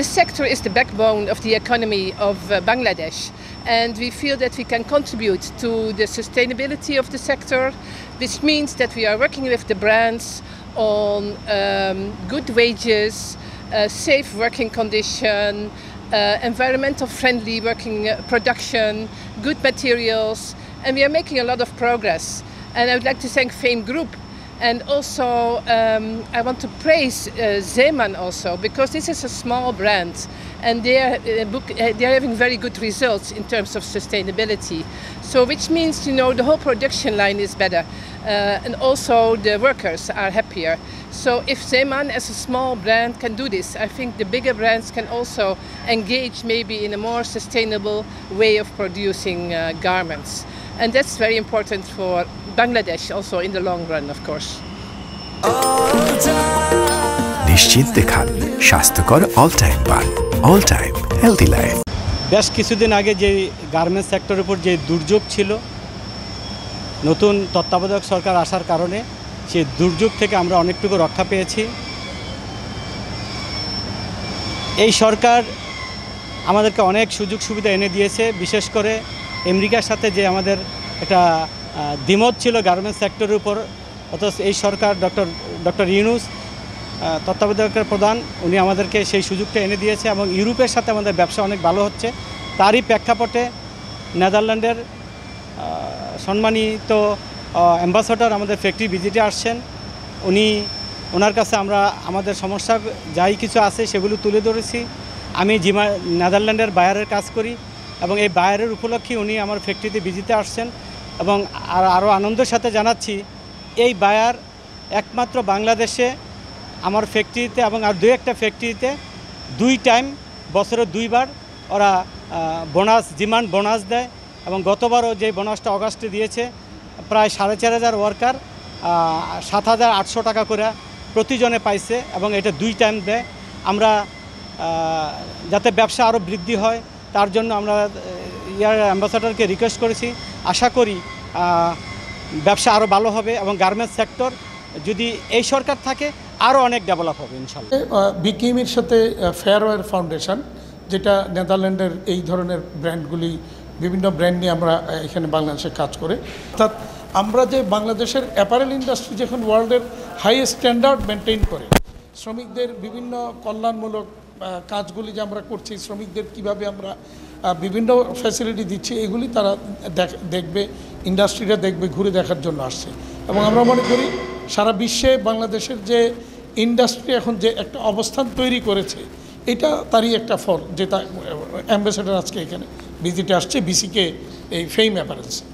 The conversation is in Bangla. This sector is the backbone of the economy of Bangladesh, and we feel that we can contribute to the sustainability of the sector, which means that we are working with the brands on good wages, safe working conditions, environmental friendly working production, good materials, and we are making a lot of progress. And I would like to thank Fame Group, and also I want to praise Zeeman also, because this is a small brand and they're having very good results in terms of sustainability. So which means, you know, the whole production line is better and also the workers are happier. So if Zeeman as a small brand can do this, I think the bigger brands can also engage maybe in a more sustainable way of producing garments. And that's very important for Bangladesh also in the long run, of course. Nishchint dekhan, shasthokor all-time ban, all-time healthy life. Besh কিছুদিন আগে যে গার্মেন্টস সেক্টরের উপর যে দুর্যোগ ছিল, নতুন তত্ত্বাবধায়ক সরকার আসার কারণে সেই দুর্যোগ থেকে আমরা অনেকটুকু রক্ষা পেয়েছি। এই সরকার আমাদেরকে অনেক সুযোগ সুবিধা এনে দিয়েছে, বিশেষ করে আমেরিকার সাথে যে আমাদের একটা দ্বিমত ছিল গার্মেন্টস সেক্টরের উপর, অথচ এই সরকার ডক্টর ইউনুস তত্ত্বাবধায়কের প্রধান, উনি আমাদেরকে সেই সুযোগটা এনে দিয়েছে এবং ইউরোপের সাথে আমাদের ব্যবসা অনেক ভালো হচ্ছে। তারই প্রেক্ষাপটে নেদারল্যান্ডের সম্মানিত অ্যাম্বাসেডর আমাদের ফ্যাক্টরি ভিজিটে আসছেন, ওনার কাছে আমরা আমাদের সমস্যা যাই কিছু আছে সেগুলো তুলে ধরেছি। আমি নেদারল্যান্ডের বায়ারের কাজ করি এবং এই বায়ারের উপলক্ষে উনি আমার ফ্যাক্টরিতে ভিজিটে আসছেন এবং আরও আনন্দের সাথে জানাচ্ছি এই বায়ার একমাত্র বাংলাদেশে আমার ফ্যাক্টরিতে এবং আর দুই একটা ফ্যাক্টরিতে দুই টাইম বছরে দুইবার ওরা বোনাস ডিমান্ড বোনাস দেয় এবং গতবারও যে বোনাসটা অগাস্টে দিয়েছে প্রায় ৪,৫০০ ওয়ার্কার ৭,৮০০ টাকা করে প্রতিজনে পাইছে এবং এটা দুই টাইম দেয়। আমরা যাতে ব্যবসা আরও বৃদ্ধি হয় তার জন্য আমরা ইয়ার অ্যাম্বাসেডরকে রিকোয়েস্ট করেছি, আশা করি ব্যবসা আরও ভালো হবে এবং গার্মেন্টস সেক্টর যদি এই সরকার থাকে আরও অনেক ডেভেলপ হবে ইনশাল্লাহ। বিকিমির সাথে ফেয়ারওয়্যার ফাউন্ডেশন, যেটা নেদারল্যান্ডের এই ধরনের ব্র্যান্ডগুলি বিভিন্ন ব্র্যান্ড নিয়ে আমরা এখানে বাংলাদেশে কাজ করে, অর্থাৎ আমরা যে বাংলাদেশের অ্যাপারেল ইন্ডাস্ট্রি যখন ওয়ার্ল্ডের হাইয়েস্ট স্ট্যান্ডার্ড মেনটেন করে, শ্রমিকদের বিভিন্ন কল্যাণমূলক কাজগুলি যে আমরা করছি, শ্রমিকদের কিভাবে আমরা বিভিন্ন ফ্যাসিলিটি দিচ্ছি, এগুলি তারা দেখবে, ইন্ডাস্ট্রিটা দেখবে, ঘুরে দেখার জন্য আসছে। এবং আমরা মনে করি সারা বিশ্বে বাংলাদেশের যে ইন্ডাস্ট্রি এখন যে একটা অবস্থান তৈরি করেছে এটা তারই একটা ফল, যেটা অ্যাম্বাসেডর আজকে এখানে ভিজিটে আসছে বিসিকে এই ফেম অ্যাপারেলস।